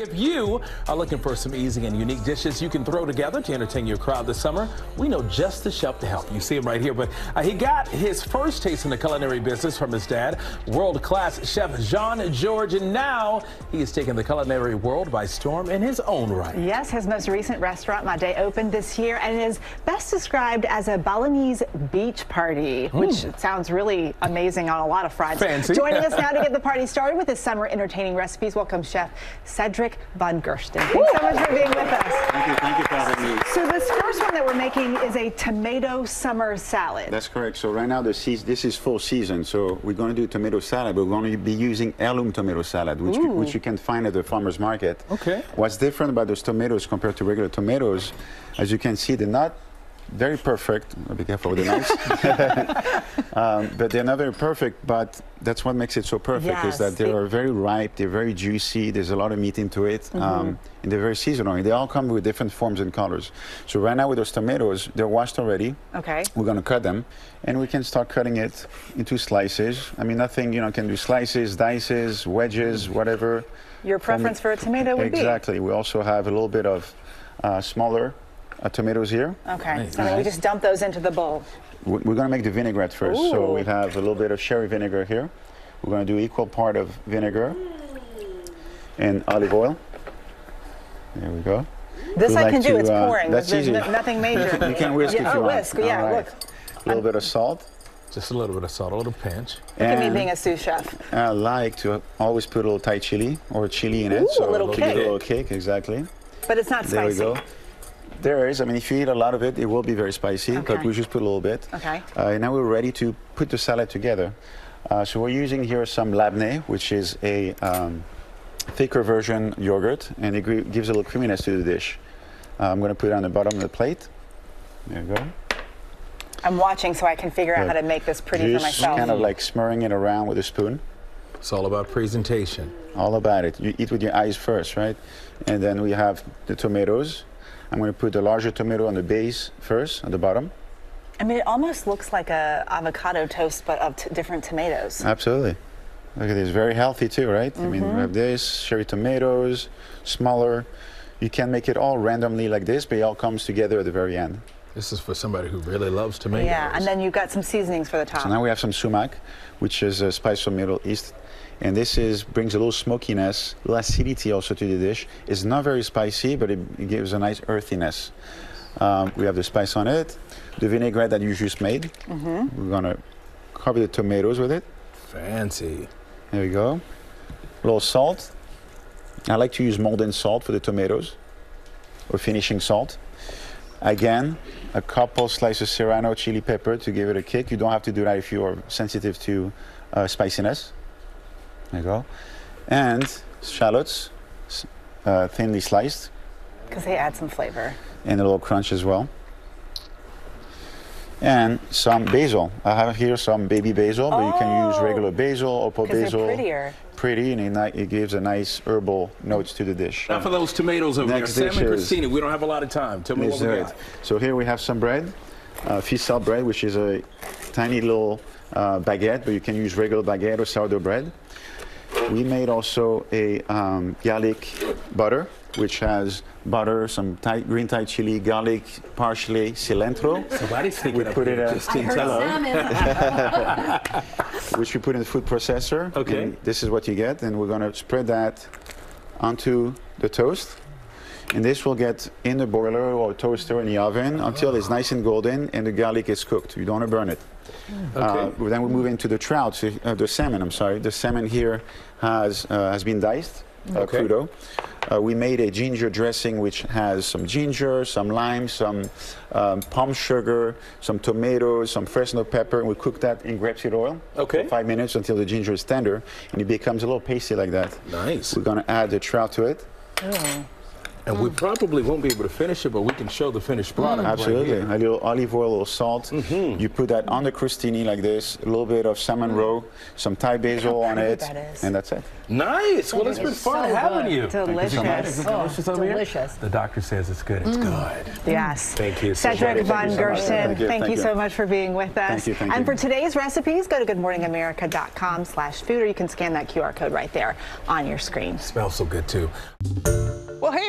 If you are looking for some easy and unique dishes you can throw together to entertain your crowd this summer, we know just the chef to help. You see him right here, but he got his first taste in the culinary business from his dad, world-class chef Jean-Georges, and now he is taking the culinary world by storm in his own right. Yes, his most recent restaurant, Madej, opened this year and is best described as a Balinese beach party, which sounds really amazing on a lot of fronts. Fancy. Joining us now to get the party started with his summer entertaining recipes, welcome Chef Cédric Vongerichten. Thanks so much for being with us. Thank you for having me. So this first one that we're making is a tomato summer salad. That's correct. So right now this is full season, so we're going to do tomato salad, but we're going to be using heirloom tomato salad, which you can find at the farmer's market. Okay. What's different about those tomatoes compared to regular tomatoes, as you can see, they're not very perfect. Be careful with the knives. But they're not very perfect, but that's what makes it so perfect, is that they are very ripe, they're very juicy, there's a lot of meat into it, and they're very seasonal. And they all come with different forms and colors. So right now with those tomatoes, they're washed already. Okay. We're going to cut them, and we can start cutting it into slices. I mean, nothing, you know, can do slices, dices, wedges, whatever. Your preference for a tomato would be. Exactly. We also have a little bit of smaller tomatoes here. Okay, nice. So we just dump those into the bowl. We're going to make the vinaigrette first. Ooh. So we have a little bit of sherry vinegar here. We're going to do equal part of vinegar and olive oil. There we go. This I can do. It's pouring. That's easy. Nothing major. You can whisk if you want. Whisk. Yeah, right. Look. A little bit of salt. Just a little bit of salt, a little pinch. Look at me being a sous chef. I like to always put a little Thai chili or chili in it. Ooh, so a little kick. A little kick, exactly. But it's not spicy. There we go. There is. I mean, if you eat a lot of it, it will be very spicy, but we just put a little bit. Okay. And now we're ready to put the salad together. So we're using here some labneh, which is a thicker version yogurt, and it gives a little creaminess to the dish. I'm going to put it on the bottom of the plate. There you go. I'm watching so I can figure out how to make this pretty for myself. Just kind of like smearing it around with a spoon. It's all about presentation. All about it. You eat with your eyes first, right? And then we have the tomatoes. I'm going to put the larger tomato on the base first, on the bottom. I mean, it almost looks like a avocado toast, but of different tomatoes. Absolutely. Look at this. Very healthy too, right? I mean, we have this, cherry tomatoes, smaller. You can make it all randomly like this, but it all comes together at the very end. This is for somebody who really loves tomatoes. Yeah, and then you've got some seasonings for the top. So now we have some sumac, which is a spice from Middle East. And this brings a little smokiness, a little acidity also to the dish. It's not very spicy, but it gives a nice earthiness. We have the spice on it, the vinaigrette that you just made. We're going to cover the tomatoes with it. Fancy. There we go. A little salt. I like to use Maldon salt for the tomatoes, or finishing salt. Again, a couple slices of Serrano chili pepper to give it a kick. You don't have to do that if you are sensitive to spiciness. There you go. And shallots, thinly sliced. Because they add some flavor. And a little crunch as well. And some basil. I have here some baby basil, but you can use regular basil or pulp basil. They're prettier. Pretty, and it gives a nice herbal notes to the dish. Now for those tomatoes over here, Sam and Christina, we don't have a lot of time. Tell me what we got. So here we have some bread, ficelle bread, which is a tiny little baguette, but you can use regular baguette or sourdough bread. We made also a garlic butter, which has butter, some green Thai chili, garlic, parsley, cilantro. We put it which we put in the food processor. Okay. And this is what you get, and we're going to spread that onto the toast. And this will get in the boiler or toaster in the oven until it's nice and golden and the garlic is cooked. You don't want to burn it. Okay. Then we move into the trout, the salmon, I'm sorry. The salmon here has been diced, crudo. We made a ginger dressing which has some ginger, some lime, some palm sugar, some tomatoes, some Fresno pepper. And we cook that in grapeseed oil for 5 minutes until the ginger is tender and it becomes a little pasty like that. Nice. We're going to add the trout to it. And we probably won't be able to finish it, but we can show the finished product. Absolutely. Right here. A little olive oil, a little salt. You put that on the crostini like this, a little bit of salmon roe, some Thai basil on it, and that's it. Nice. Well, it's been fun having you. Delicious. Delicious. The doctor says it's good. It's good. Yes. Thank you, Cédric Vongerichten. Thank you so much for being with us. Thank you. And for today's recipes, go to goodmorningamerica.com/food, or you can scan that QR code right there on your screen. It smells so good too. Well, hey